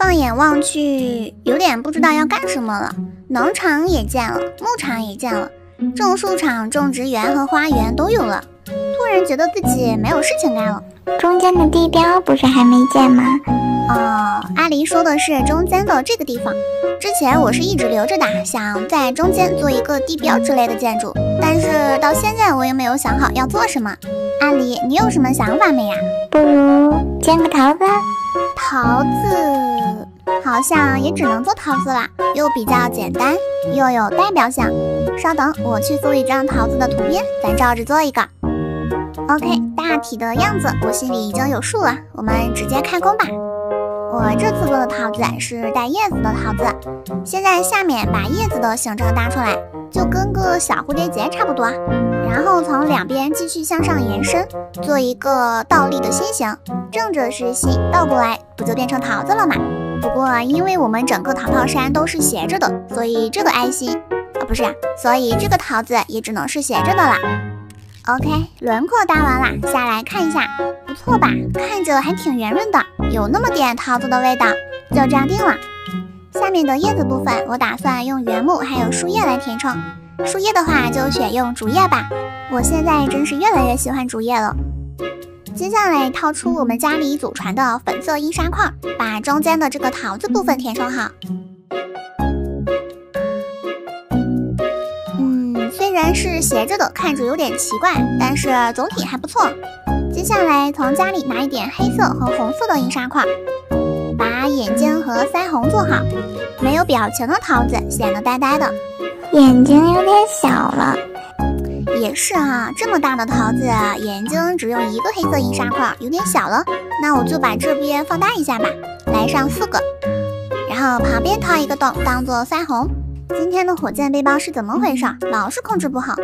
放眼望去，有点不知道要干什么了。农场也建了，牧场也建了，种树场、种植园和花园都有了。突然觉得自己没有事情干了。中间的地标不是还没建吗？哦，阿离说的是中间的这个地方。之前我是一直留着的，想在中间做一个地标之类的建筑，但是到现在我也没有想好要做什么。阿离，你有什么想法没呀？不如建个桃子。桃子。 好像也只能做桃子啦，又比较简单，又有代表性。稍等，我去搜一张桃子的图片，咱照着做一个。OK， 大体的样子我心里已经有数了，我们直接开工吧。我这次做的桃子是带叶子的桃子，先在下面把叶子的形状搭出来，就跟个小蝴蝶结差不多。然后从两边继续向上延伸，做一个倒立的心形，正着是心，倒过来不就变成桃子了吗？ 不过，因为我们整个桃山都是斜着的，所以这个爱心啊，不是呀，所以这个桃子也只能是斜着的啦。OK， 轮廓搭完啦，下来看一下，不错吧？看着还挺圆润的，有那么点桃子的味道，就这样定了。下面的叶子部分，我打算用原木还有树叶来填充。树叶的话，就选用竹叶吧。我现在真是越来越喜欢竹叶了。 接下来掏出我们家里祖传的粉色印刷块，把中间的这个桃子部分填充好。虽然是斜着的，看着有点奇怪，但是总体还不错。接下来从家里拿一点黑色和红色的印刷块，把眼睛和腮红做好。没有表情的桃子显得呆呆的，眼睛有点小了。 也是啊，这么大的桃子，眼睛只用一个黑色印刷块，有点小了。那我就把这边放大一下吧，来上4个，然后旁边掏一个洞当做腮红。今天的火箭背包是怎么回事？老是控制不好。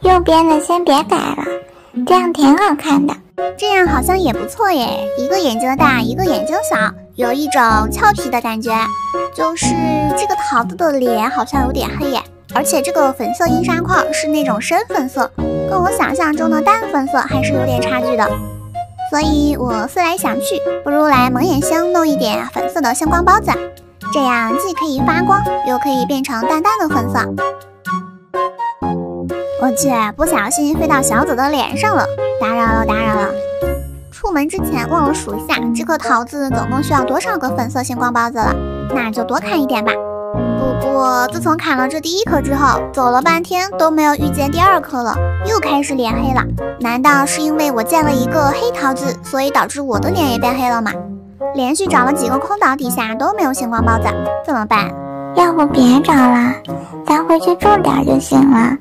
右边的先别改了，这样挺好看的。这样好像也不错耶，一个眼睛大，一个眼睛小，有一种俏皮的感觉。就是这个桃子的脸好像有点黑耶。 而且这个粉色印刷块是那种深粉色，跟我想象中的淡粉色还是有点差距的。所以我思来想去，不如来蒙眼星弄一点粉色的星光包子，这样既可以发光，又可以变成淡淡的粉色。我去，不小心飞到小紫的脸上了，打扰了，打扰了。出门之前忘了数一下，这颗桃子总共需要多少个粉色星光包子了？那就多砍一点吧。 不过，自从砍了这第一颗之后，走了半天都没有遇见第二颗了，又开始脸黑了。难道是因为我建了一个黑桃子，所以导致我的脸也变黑了吗？连续找了几个空岛底下都没有星光包子，怎么办？要不别找了，咱回去种点就行了。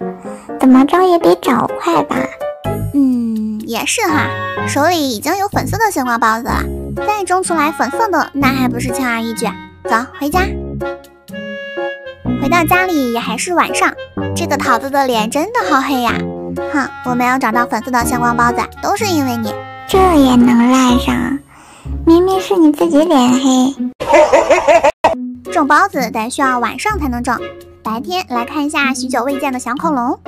怎么着也比找快吧？也是哈，手里已经有粉色的星光包子了，再种出来粉色的，那还不是轻而易举？走，回家。 回到家里也还是晚上，这个桃子的脸真的好黑呀！哼，我没有找到粉色的星光包子，都是因为你。这也能赖上？明明是你自己脸黑。种包子得需要晚上才能种，白天来看一下许久未见的小恐龙。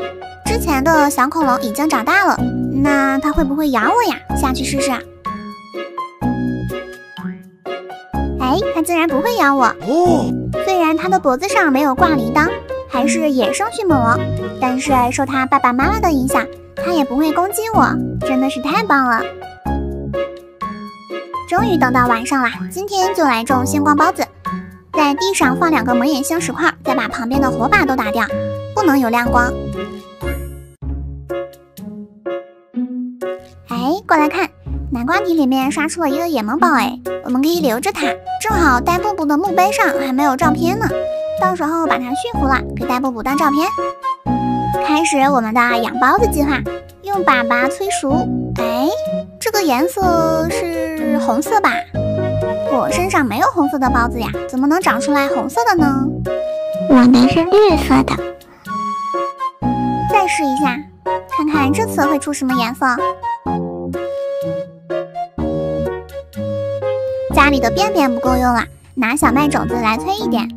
之前的小恐龙已经长大了，那它会不会咬我呀？下去试试。哎，它竟然不会咬我！哦。 虽然它的脖子上没有挂铃铛，还是野生迅猛龙，但是受它爸爸妈妈的影响，它也不会攻击我，真的是太棒了！终于等到晚上啦，今天就来种星光包子，在地上放2个蒙眼星石块，再把旁边的火把都打掉，不能有亮光。哎，过来看，南瓜泥里面刷出了一个野萌宝哎。 我们可以留着它，正好呆布布的墓碑上还没有照片呢，到时候把它驯服了，给呆布布当照片。开始我们的养包子计划，用粑粑催熟。哎，这个颜色是红色吧？我身上没有红色的包子呀，怎么能长出来红色的呢？我的是绿色的。再试一下，看看这次会出什么颜色。 家里的便便不够用了，拿小麦种子来催一点。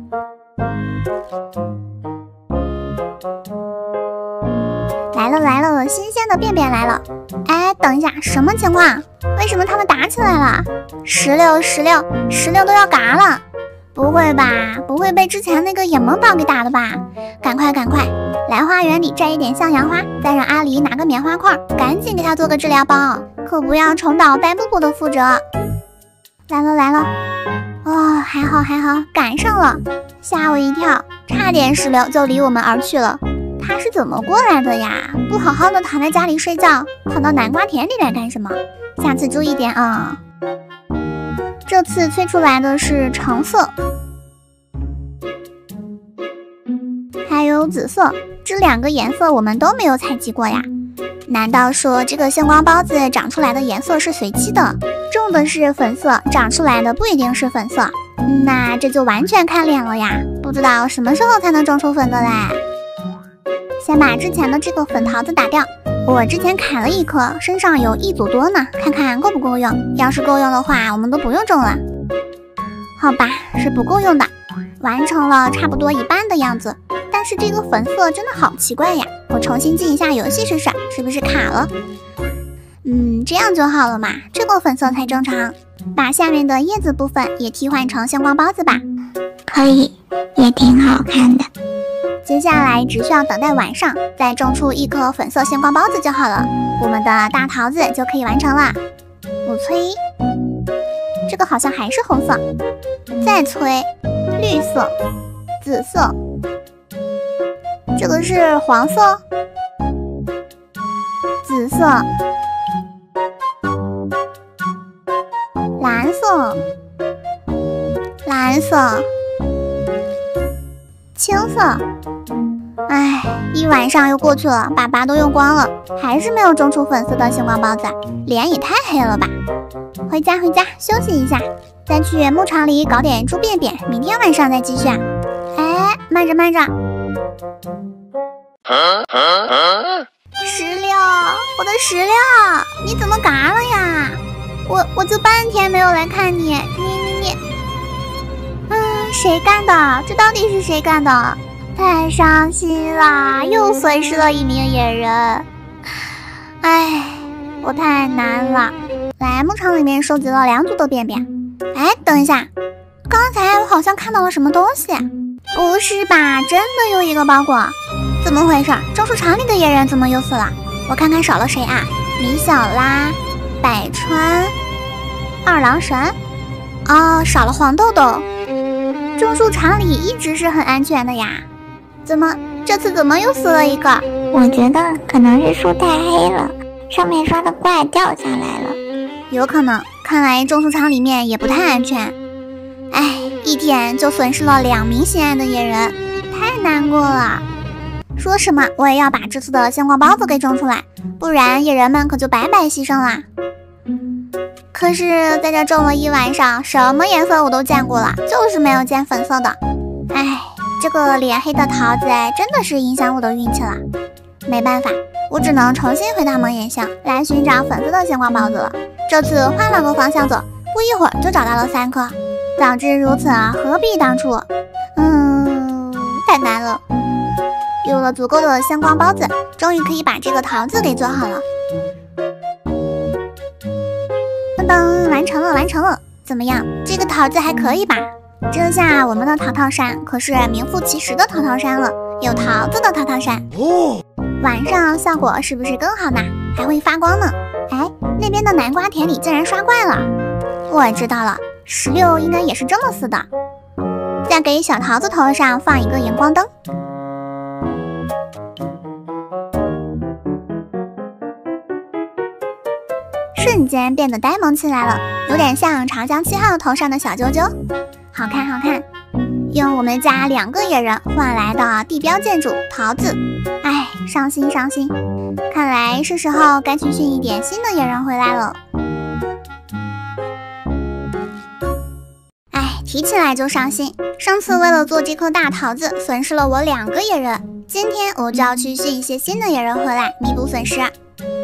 来了来了，新鲜的便便来了！哎，等一下，什么情况？为什么他们打起来了？石榴都要嘎了！不会吧？不会被之前那个野萌宝给打了吧？赶快赶快，来花园里摘一点向阳花，再让阿狸拿个棉花块，赶紧给他做个治疗包，可不要重蹈白布布的覆辙。来了来了，哦，还好还好，赶上了，吓我一跳，差点石榴就离我们而去了。 他是怎么过来的呀？不好好的躺在家里睡觉，跑到南瓜田里来干什么？下次注意点啊！这次催出来的是橙色，还有紫色，这两个颜色我们都没有采集过呀。难道说这个星光孢子长出来的颜色是随机的？种的是粉色，长出来的不一定是粉色，那这就完全看脸了呀！不知道什么时候才能种出粉的嘞。 先把之前的这个粉桃子打掉，我之前砍了一颗，身上有一组多呢，看看够不够用。要是够用的话，我们都不用种了。好吧，是不够用的，完成了差不多一半的样子。但是这个粉色真的好奇怪呀，我重新进一下游戏试试，是不是卡了？这样就好了嘛，这个粉色才正常。把下面的叶子部分也替换成星光孢子吧，可以，也挺好看的。 接下来只需要等待晚上，再种出一颗粉色星光孢子就好了，我们的大桃子就可以完成了。我催，这个好像还是红色，再催，绿色、紫色，这个是黄色、紫色、蓝色、蓝色。 青色，哎，一晚上又过去了，粑粑都用光了，还是没有种出粉色的星光孢子，脸也太黑了吧！回家回家休息一下，再去牧场里搞点猪便便，明天晚上再继续。哎，慢着慢着，石榴，我的石榴，你怎么嘎了呀？我就半天没有来看你，你。 谁干的？这到底是谁干的？太伤心啦，又损失了一名野人。哎，我太难了。来牧场里面收集了两组的便便。哎，等一下，刚才我好像看到了什么东西？不是吧？真的有一个包裹？怎么回事？樟树场里的野人怎么又死了？我看看少了谁啊？米小拉、百川、二郎神。哦，少了黄豆豆。 种树场里一直是很安全的呀，这次怎么又死了一个？我觉得可能是树太黑了，上面刷的怪掉下来了，有可能。看来种树场里面也不太安全。哎，一天就损失了2名心爱的野人，太难过了。说什么我也要把这次的星光孢子给种出来，不然野人们可就白白牺牲啦。 可是在这种了一晚上，什么颜色我都见过了，就是没有见粉色的。哎，这个脸黑的桃子真的是影响我的运气了。没办法，我只能重新回到梦魇乡来寻找粉色的星光孢子了。这次换了个方向走，不一会儿就找到了3颗。早知如此，何必当初？太难了。有了足够的星光孢子，终于可以把这个桃子给做好了。 完成了，完成了，怎么样？这个桃子还可以吧？这下我们的桃桃山可是名副其实的桃桃山了，有桃子的桃桃山。哦，晚上效果是不是更好呢？还会发光呢。哎，那边的南瓜田里竟然刷怪了。我知道了，石榴应该也是这么死的。再给小桃子头上放一个荧光灯。 瞬间变得呆萌起来了，有点像长江7号头上的小啾啾，好看好看。用我们家2个野人换来的地标建筑桃子，哎，伤心伤心。看来是时候该去训一点新的野人回来了。哎，提起来就伤心。上次为了做这颗大桃子，损失了我2个野人，今天我就要去训一些新的野人回来，弥补损失。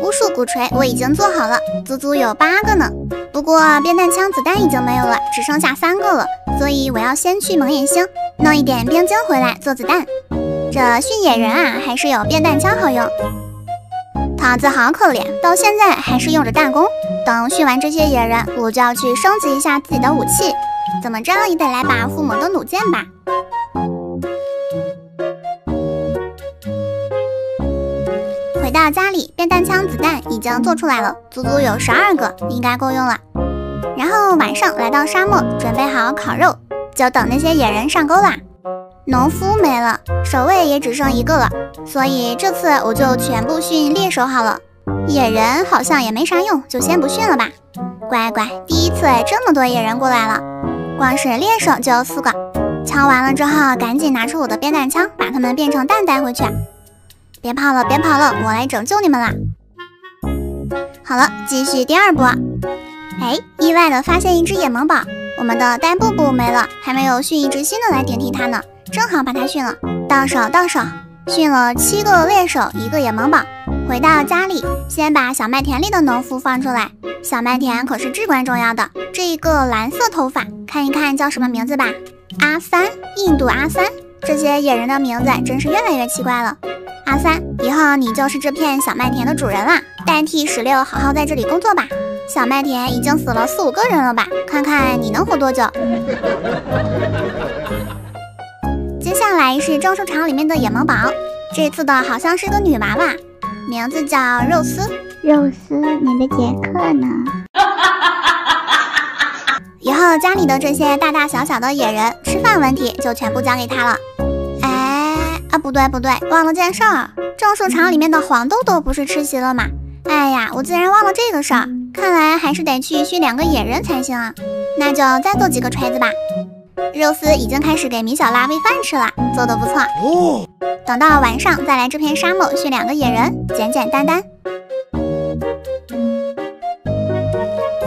无数鼓槌我已经做好了，足足有8个呢。不过变弹枪子弹已经没有了，只剩下3个了，所以我要先去蒙眼星弄一点冰晶回来做子弹。这驯野人啊，还是有变弹枪好用。桃子好可怜，到现在还是用着弹弓。等驯完这些野人，我就要去升级一下自己的武器。怎么着也得来把附魔灯弩箭吧。回到家里，变弹枪子弹已经做出来了，足足有12个，应该够用了。然后晚上来到沙漠，准备好烤肉，就等那些野人上钩啦。农夫没了，守卫也只剩一个了，所以这次我就全部训猎手好了。 野人好像也没啥用，就先不训了吧。乖乖，第一次这么多野人过来了，光是猎手就有4个。敲完了之后，赶紧拿出我的鞭弹枪，把他们变成蛋带回去。别跑了，别跑了，我来拯救你们啦！好了，继续第2波。哎，意外的发现一只野萌宝，我们的呆布布没了，还没有训一只新的来顶替它呢，正好把它训了。到手，到手。 训了7个猎手，1个野萌宝。回到家里，先把小麦田里的农夫放出来。小麦田可是至关重要的。这个蓝色头发，看一看叫什么名字吧。阿三，印度阿三。这些野人的名字真是越来越奇怪了。阿三，以后你就是这片小麦田的主人啦，代替16好好在这里工作吧。小麦田已经死了4、5个人了吧？看看你能活多久。接下来是种树场里面的野萌宝，这次的好像是个女娃娃，名字叫肉丝。肉丝，你的杰克呢？以后家里的这些大大小小的野人，吃饭问题就全部交给他了。哎，啊不对不对，忘了件事儿，种树场里面的黄豆豆不是吃席了吗？哎呀，我竟然忘了这个事儿，看来还是得去训2个野人才行啊。那就再做几个锤子吧。 肉丝已经开始给米小拉喂饭吃了，做得不错。哦、等到晚上再来这片沙漠训2个野人，简简单单。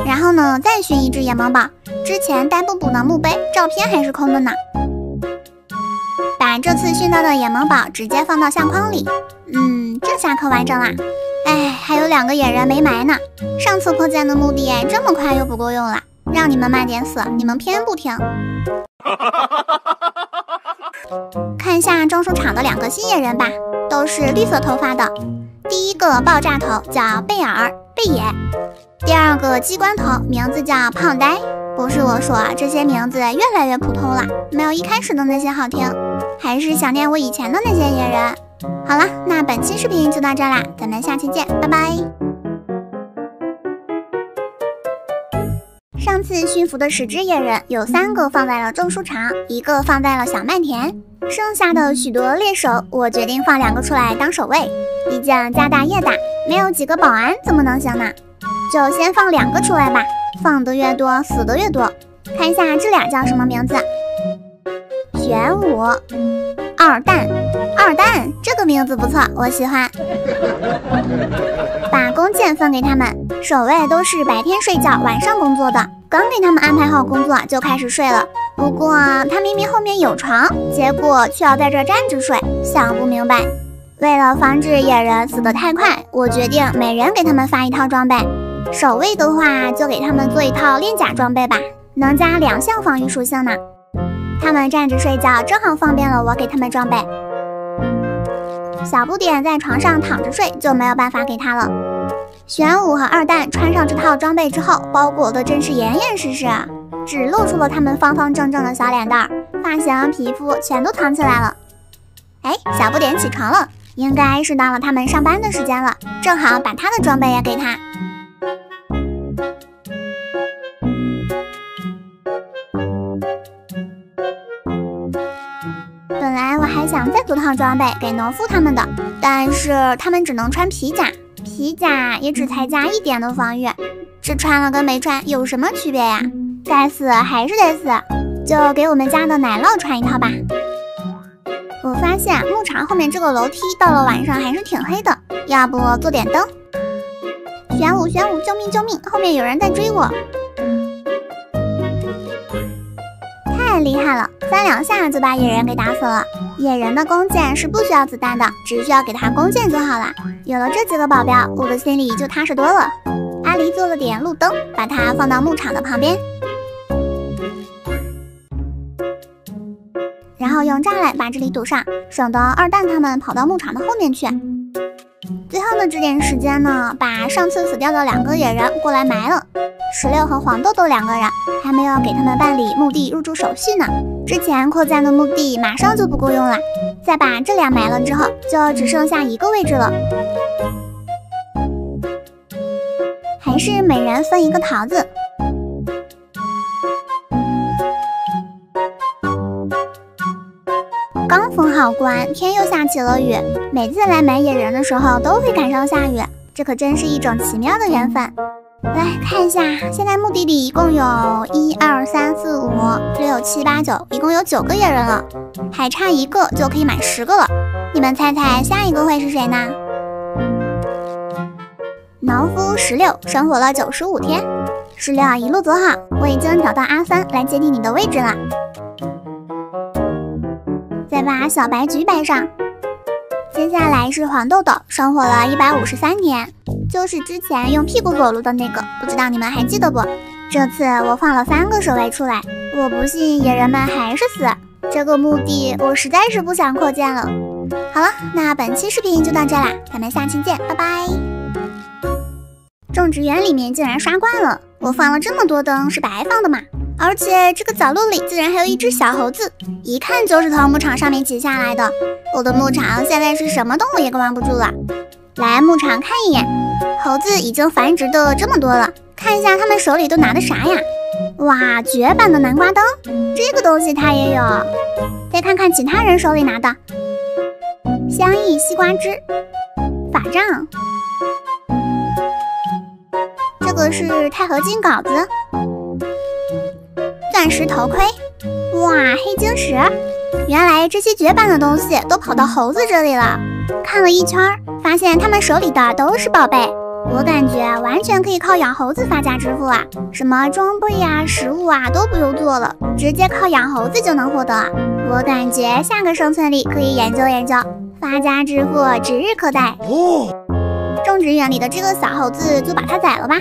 然后呢，再训1只野萌宝。之前呆布布的墓碑照片还是空的呢。把这次训到的野萌宝直接放到相框里。嗯，这下可完整啦。哎，还有2个野人没埋呢。上次扩建的墓地这么快又不够用了。 让你们慢点死，你们偏不听。看一下种树场的2个新野人吧，都是绿色头发的。第1个爆炸头叫贝尔贝野，第2个机关头名字叫胖呆。不是我说，这些名字越来越普通了，没有一开始的那些好听。还是想念我以前的那些野人。好了，那本期视频就到这啦，咱们下期见，拜拜。 上次驯服的10只野人，有3个放在了种树场，1个放在了小麦田，剩下的许多猎手，我决定放2个出来当守卫。毕竟家大业大，没有几个保安怎么能行呢？就先放2个出来吧，放的越多，死的越多。看一下这俩叫什么名字？玄武、二蛋，二蛋这个名字不错，我喜欢。把弓箭分给他们。 守卫都是白天睡觉，晚上工作的。刚给他们安排好工作，就开始睡了。不过他明明后面有床，结果却要在这站着睡，想不明白。为了防止野人死得太快，我决定每人给他们发一套装备。守卫的话，就给他们做一套链甲装备吧，能加2项防御属性呢。他们站着睡觉，正好方便了我给他们装备。小不点在床上躺着睡，就没有办法给他了。 玄武和二蛋穿上这套装备之后，包裹的真是严严实实，只露出了他们方方正正的小脸蛋儿，发型、皮肤全都藏起来了。哎，小不点起床了，应该是到了他们上班的时间了，正好把他的装备也给他。本来我还想再做套装备给农夫他们的，但是他们只能穿皮甲。 皮甲也只才加1点的防御，这穿了跟没穿有什么区别呀？该死还是得死，就给我们家的奶酪穿一套吧。我发现牧场后面这个楼梯到了晚上还是挺黑的，要不做点灯？玄武，玄武，救命救命！后面有人在追我，太厉害了，3两下就把野人给打死了。 野人的弓箭是不需要子弹的，只需要给他弓箭就好了。有了这几个保镖，我的心里就踏实多了。阿狸做了点路灯，把它放到牧场的旁边，然后用栅栏把这里堵上，省得二蛋他们跑到牧场的后面去。最后的这点时间呢，把上次死掉的2个野人过来埋了。16和黄豆豆两个人还没有给他们办理墓地入住手续呢。之前扩赞的墓地马上就不够用了，再把这俩埋了之后，就只剩下一个位置了。还是每人分一个桃子。 刚封好官，天又下起了雨。每次来埋野人的时候都会赶上下雨，这可真是一种奇妙的缘分。来看一下，现在墓地里一共有1、2、3、4、5、6、7、8、9，一共有9个野人了，还差一个就可以满10个了。你们猜猜下一个会是谁呢？农夫16生活了95天，16一路走好，我已经找到阿三来接替你的位置了。 再把小白菊摆上，接下来是黄豆豆，生活了153天，就是之前用屁股裸露的那个，不知道你们还记得不？这次我放了3个守卫出来，我不信野人们还是死，这个墓地我实在是不想扩建了。好了，那本期视频就到这啦，咱们下期见，拜拜。种植园里面竟然刷罐了，我放了这么多灯是白放的吗？ 而且这个角落里竟然还有一只小猴子，一看就是从牧场上面挤下来的。我的牧场现在是什么动物也管不住了。来牧场看一眼，猴子已经繁殖的这么多了，看一下它们手里都拿的啥呀？哇，绝版的南瓜灯，这个东西它也有。再看看其他人手里拿的，香溢西瓜汁、法杖，这个是钛合金镐子。 钻石头盔，哇，黑晶石！原来这些绝版的东西都跑到猴子这里了。看了一圈，发现他们手里的都是宝贝，我感觉完全可以靠养猴子发家致富啊！什么装备呀、食物啊都不用做了，直接靠养猴子就能获得。我感觉下个生存里可以研究研究，发家致富指日可待。哦，种植园里的这个小猴子就把它宰了吧！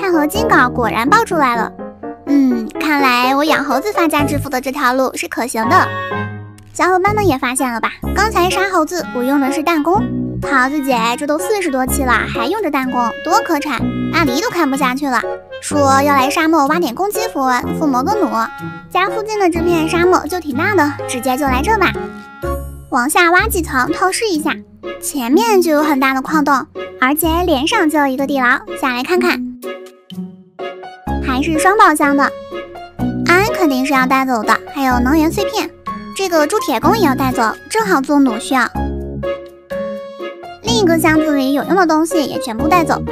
钛合金镐果然爆出来了。 看来我养猴子发家致富的这条路是可行的。小伙伴们也发现了吧？刚才杀猴子，我用的是弹弓。桃子姐，这都40多期了，还用着弹弓，多可耻！阿狸都看不下去了，说要来沙漠挖点攻击符文，附魔个弩。家附近的这片沙漠就挺大的，直接就来这吧。往下挖几层，透视一下，前面就有很大的矿洞，而且连上就有一个地牢。下来看看。 还是双宝箱的，安肯定是要带走的，还有能源碎片，这个铸铁工也要带走，正好做弩需要。另一个箱子里有用的东西也全部带走。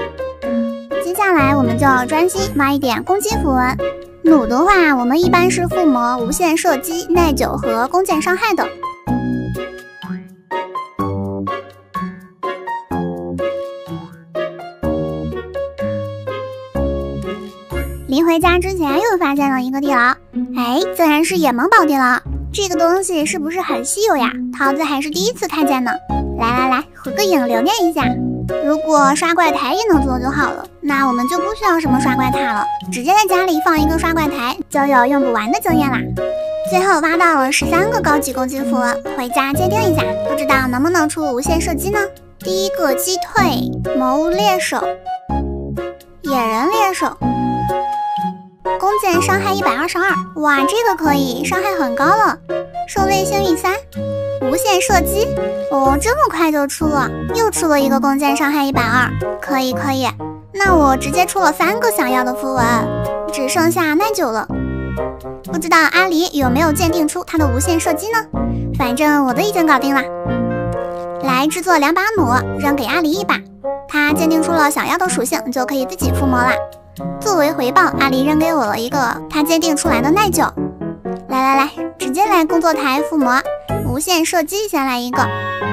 接下来我们就专心挖一点攻击符文。弩的话，我们一般是附魔、无限射击、耐久和弓箭伤害的。 临回家之前又发现了一个地牢，哎，竟然是野萌宝地牢，这个东西是不是很稀有呀？桃子还是第一次看见呢。来来来，合个影留念一下。如果刷怪台也能做就好了，那我们就不需要什么刷怪塔了，直接在家里放一个刷怪台，就有用不完的经验啦。最后挖到了13个高级攻击符文，回家鉴定一下，不知道能不能出无限射击呢？第一个击退魔物猎手，野人猎手。 弓箭伤害122，哇，这个可以，伤害很高了。狩猎幸运3，无限射击，哦，这么快就出了，又出了一个弓箭伤害120，可以可以。那我直接出了3个想要的符文，只剩下耐久了。不知道阿狸有没有鉴定出他的无限射击呢？反正我的已经搞定了。来制作2把弩，扔给阿狸1把，他鉴定出了想要的属性，就可以自己附魔啦。 作为回报，阿狸扔给我了一个他鉴定出来的耐久。来来来，直接来工作台附魔，无限射击先来一个。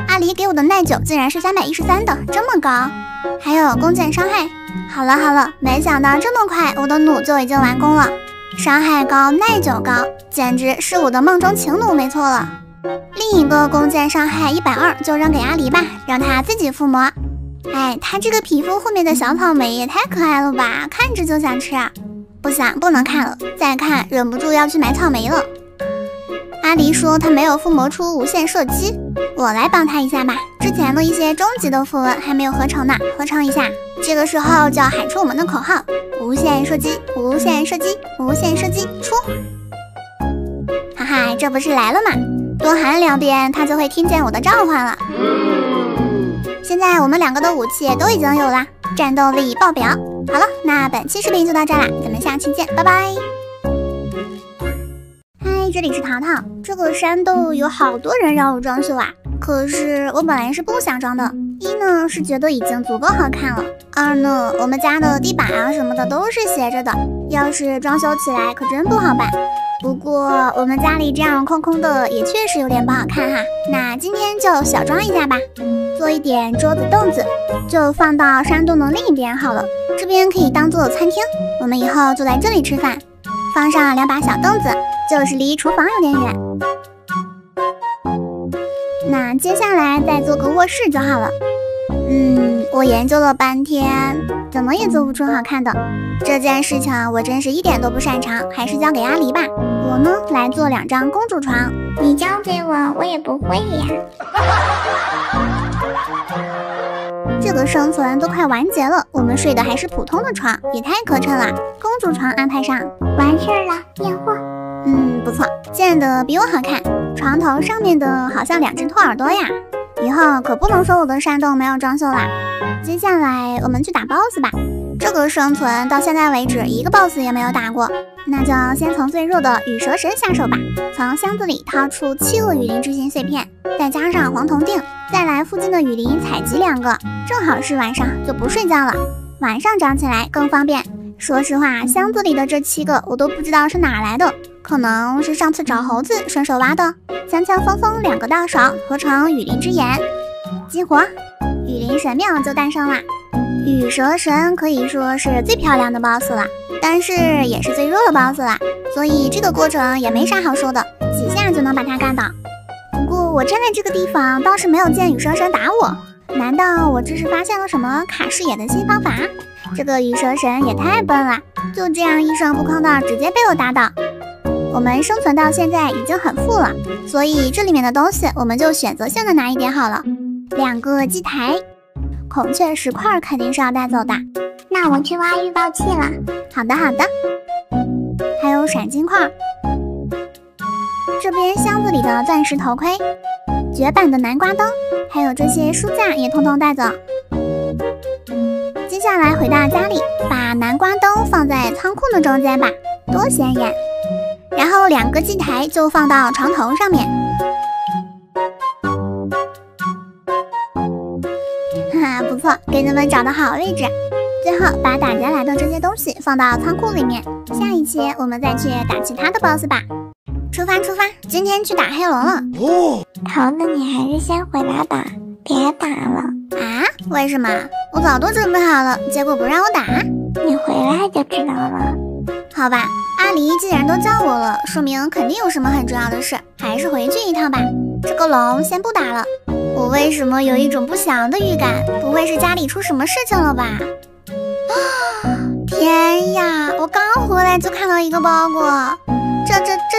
阿狸给我的耐久竟然是313的，这么高，还有弓箭伤害。好了好了，没想到这么快我的弩就已经完工了，伤害高，耐久高，简直是我的梦中情弩没错了。另一个弓箭伤害120就扔给阿狸吧，让他自己附魔。 哎，它这个皮肤后面的小草莓也太可爱了吧，看着就想吃啊！不想，不能看了，再看忍不住要去买草莓了。阿狸说他没有附魔出无限射击，我来帮他一下吧。之前的一些终极的符文还没有合成呢，合成一下。这个时候就要喊出我们的口号：无限射击，无限射击，无限射击，出！哈哈，这不是来了吗？多喊两遍，他就会听见我的召唤了。现在我们两个的武器都已经有了，战斗力爆表。好了，那本期视频就到这啦，咱们下期见，拜拜。 这里是淘淘，这个山洞有好多人让我装修啊，可是我本来是不想装的。一呢是觉得已经足够好看了，二呢我们家的地板啊什么的都是斜着的，要是装修起来可真不好办。不过我们家里这样空空的也确实有点不好看哈，那今天就小装一下吧，做一点桌子凳子，就放到山洞的另一边好了，这边可以当做餐厅，我们以后就来这里吃饭。 放上2把小凳子，就是离厨房有点远。那接下来再做个卧室就好了。我研究了半天，怎么也做不出好看的。这件事情我真是一点都不擅长，还是交给阿狸吧。我呢，来做2张公主床。你交给我，我也不会呀。这个生存都快完结了，我们睡的还是普通的床，也太磕碜了。公主床安排上，完事儿了，验货。不错，建的比我好看。床头上面的好像2只兔耳朵呀，以后可不能说我的山洞没有装修啦。接下来我们去打 BOSS 吧。这个生存到现在为止一个 BOSS 也没有打过，那就先从最弱的羽蛇神下手吧。从箱子里掏出7个雨林之心碎片，再加上黄铜锭。 再来附近的雨林采集2个，正好是晚上就不睡觉了，晚上找起来更方便。说实话，箱子里的这7个我都不知道是哪来的，可能是上次找猴子顺手挖的。强风2个大勺合成雨林之盐，激活，雨林神庙就诞生啦。羽蛇神可以说是最漂亮的 BOSS 了，但是也是最弱的 BOSS 了，所以这个过程也没啥好说的，几下就能把它干倒。 我站在这个地方，倒是没有见羽蛇神打我。难道我这是发现了什么卡视野的新方法？这个羽蛇神也太笨了，就这样一声不吭的直接被我打倒。我们生存到现在已经很富了，所以这里面的东西我们就选择性的拿一点好了。2个祭台，孔雀石块肯定是要带走的。那我去挖预报器了。好的好的。还有闪金块。 这边箱子里的钻石头盔、绝版的南瓜灯，还有这些书架也通通带走。接下来回到家里，把南瓜灯放在仓库的中间吧，多显眼。然后2个祭台就放到床头上面。哈哈，不错，给你们找的好位置。最后把打劫来的这些东西放到仓库里面，下一期我们再去打其他的 BOSS 吧。 出发出发，今天去打黑龙了。哦，桃子，你还是先回来吧，别打了。啊？为什么？我早都准备好了，结果不让我打。你回来就知道了。好吧，阿狸既然都叫我了，说明肯定有什么很重要的事，还是回去一趟吧。这个龙先不打了。我为什么有一种不祥的预感？不会是家里出什么事情了吧？啊！天呀，我刚回来就看到一个包裹。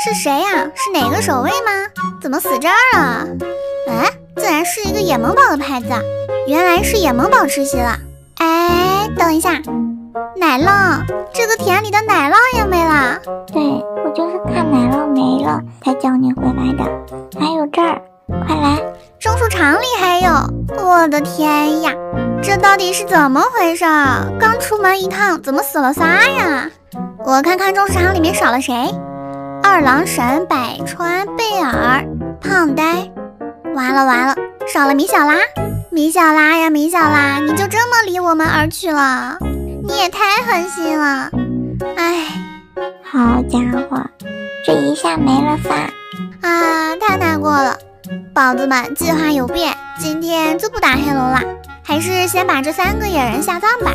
这是谁呀？是哪个守卫吗？怎么死这儿了？哎，竟然是一个野萌宝的牌子，原来是野萌宝吃席了。哎，等一下，奶酪，这个田里的奶酪也没了。对，我就是看奶酪没了才叫你回来的。还有这儿，快来，种树场里还有，我的天呀，这到底是怎么回事？刚出门一趟，怎么死了仨呀？我看看种树场里面少了谁。 二郎神、百川、贝尔、胖呆，完了完了，少了米小拉，米小拉呀，米小拉，你就这么离我们而去了，你也太狠心了，哎，好家伙，这一下没了仨啊，太难过了。宝子们，计划有变，今天就不打黑龙了，还是先把这3个野人下葬吧。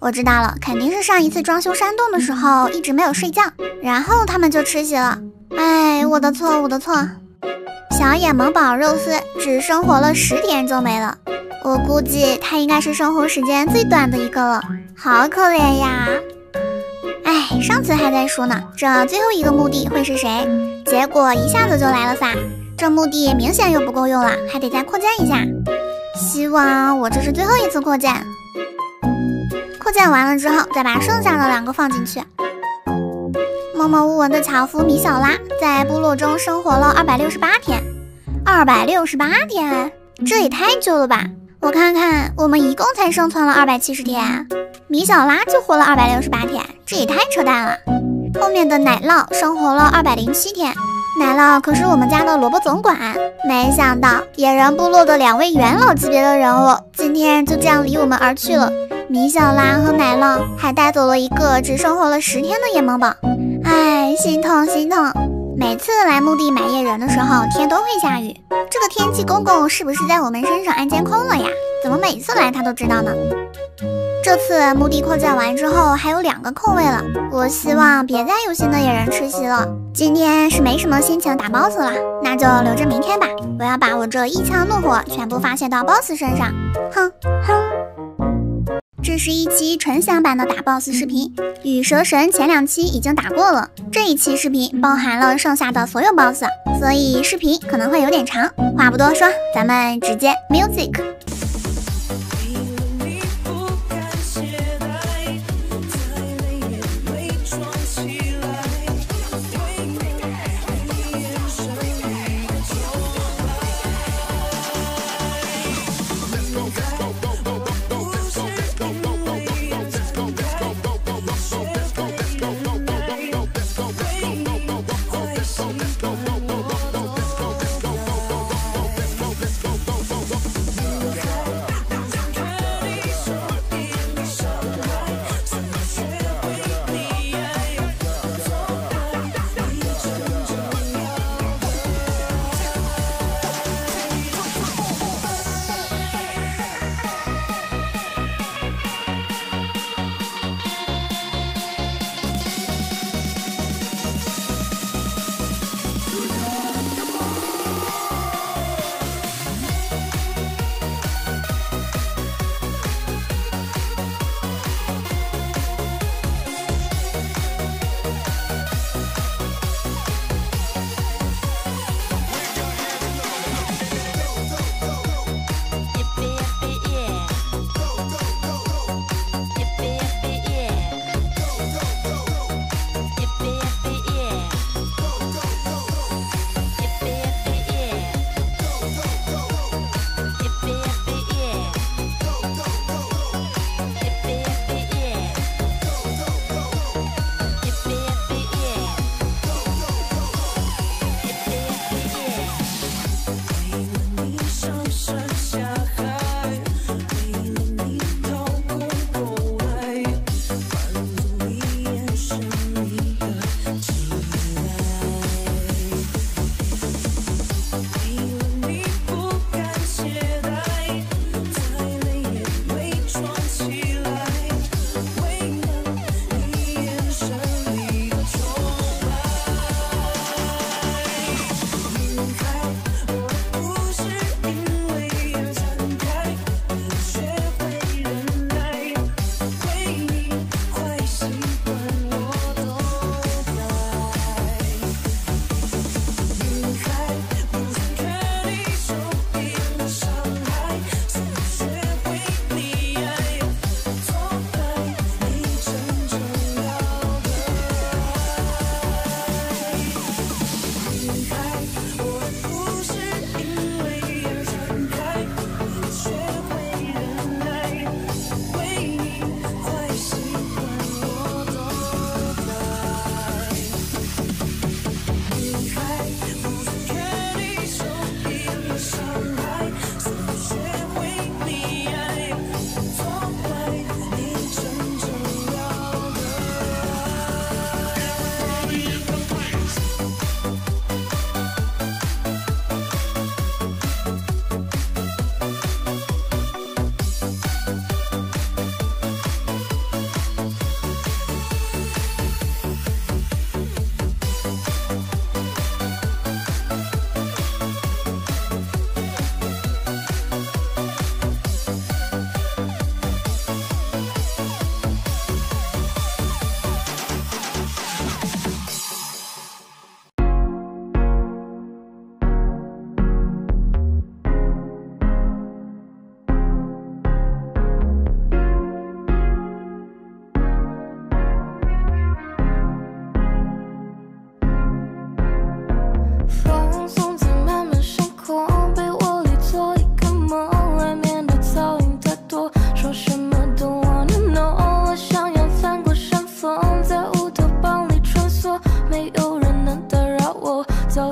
我知道了，肯定是上一次装修山洞的时候一直没有睡觉，然后他们就吃席了。哎，我的错，我的错。小野萌宝肉丝只生活了10天就没了，我估计他应该是生活时间最短的一个了，好可怜呀。哎，上次还在说呢，这最后一个墓地会是谁？结果一下子就来了仨，这墓地明显又不够用了，还得再扩建一下。希望我这是最后一次扩建。扩建完了之后，再把剩下的2个放进去。默默无闻的樵夫米小拉在部落中生活了268天，268天，这也太久了吧！我看看，我们一共才生存了270天，米小拉就活了268天，这也太扯淡了。后面的奶酪生活了207天。 奶酪可是我们家的萝卜总管，没想到野人部落的2位元老级别的人物，今天就这样离我们而去了。米小拉和奶酪还带走了一个只生活了10天的野萌宝，哎，心痛心痛！每次来墓地买野人的时候，天都会下雨，这个天气公公是不是在我们身上按监控了呀？怎么每次来他都知道呢？ 这次墓地扩建完之后，还有2个空位了。我希望别再有新的野人吃席了。今天是没什么心情打 BOSS 了，那就留着明天吧。我要把我这1腔怒火全部发泄到 BOSS 身上。哼哼！这是一期纯享版的打 BOSS 视频，与蛇神前2期已经打过了，这一期视频包含了剩下的所有 BOSS， 所以视频可能会有点长。话不多说，咱们直接 music。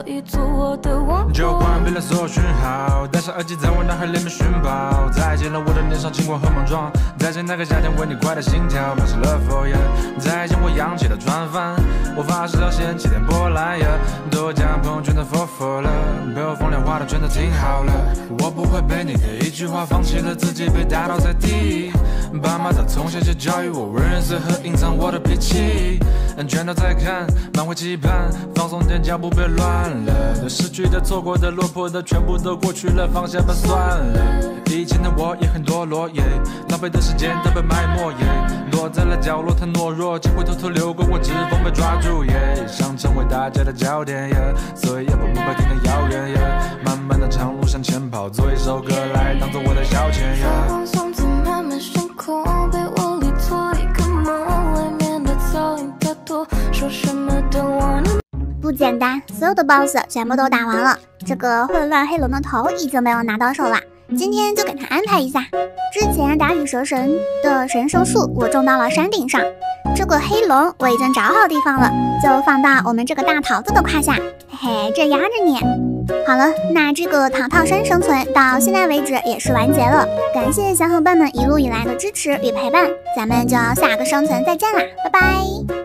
可以做我的王国。酒馆被勒索讯号，戴上耳机在我脑海里面寻宝。再见了我的年少轻狂和莽撞，再见那个夏天为你快的心跳，表示了否认。再见我扬起的船帆，我发誓到先起点波澜。都将朋友圈都否否了，被我风凉话都全都听好了。我不会被你的一句话放弃了自己，被打倒在地。爸妈早从小就教育我温润随和，隐藏我的脾气。全都在看，满怀期盼，放松点脚步别乱了。对失去的、错过的、落魄的，全部都过去了，放下吧，算了。以前的我也很堕落，耶，浪费的时间都被埋没，耶，躲在了角落太懦弱，将会偷偷流过我指缝被抓住，耶，想成为大家的焦点，耶，所以要把目标定得遥远，耶，漫漫的长路向前跑，做一首歌来当做我的消遣，耶。放松自慢慢升空，被窝里做一个梦，外面的噪音太多，说什么都忘了。不简单，所有的 boss 全部都打完了，这个混乱黑龙的头已经没有拿到手了。今天就给他安排一下，之前打羽蛇神的神兽术我种到了山顶上，这个黑龙我已经找好地方了，就放到我们这个大桃子的胯下，嘿嘿，这压着你。好了，那这个淘淘山生存到现在为止也是完结了，感谢小伙伴们一路以来的支持与陪伴，咱们就要下个生存再见啦，拜拜。